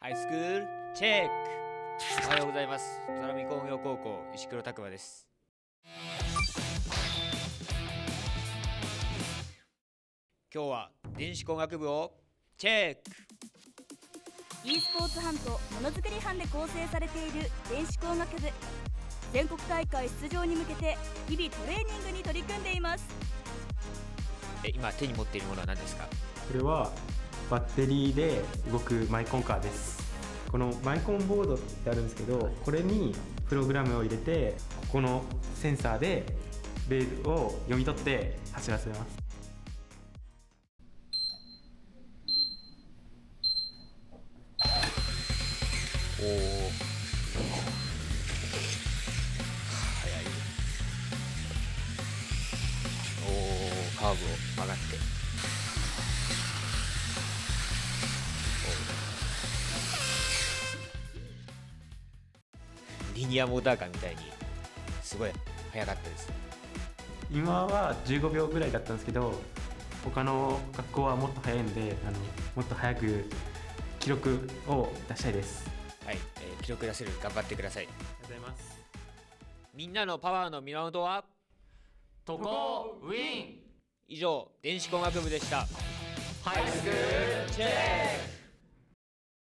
ハイスクールチェック。おはようございます。砺波工業高校石黒拓磨です。今日は電子工学部をチェック。 e スポーツ班とものづくり班で構成されている電子工学部、全国大会出場に向けて日々トレーニングに取り組んでいます。今手に持っているものは何ですか？これはバッテリーで動くマイコンカーです。このマイコンボードってあるんですけど、これにプログラムを入れて、ここのセンサーでレールを読み取って走らせます。おー、速い。おー、カーブを曲がってリニアモーターカーみたいにすごい速かったです。今は15秒ぐらいだったんですけど、他の学校はもっと速いので、もっと速く記録を出したいです。はい、記録出せる頑張ってください。ありがとうございます。みんなのパワーの源はトコウィン。以上、電子工学部でした。ハイスクールチェック。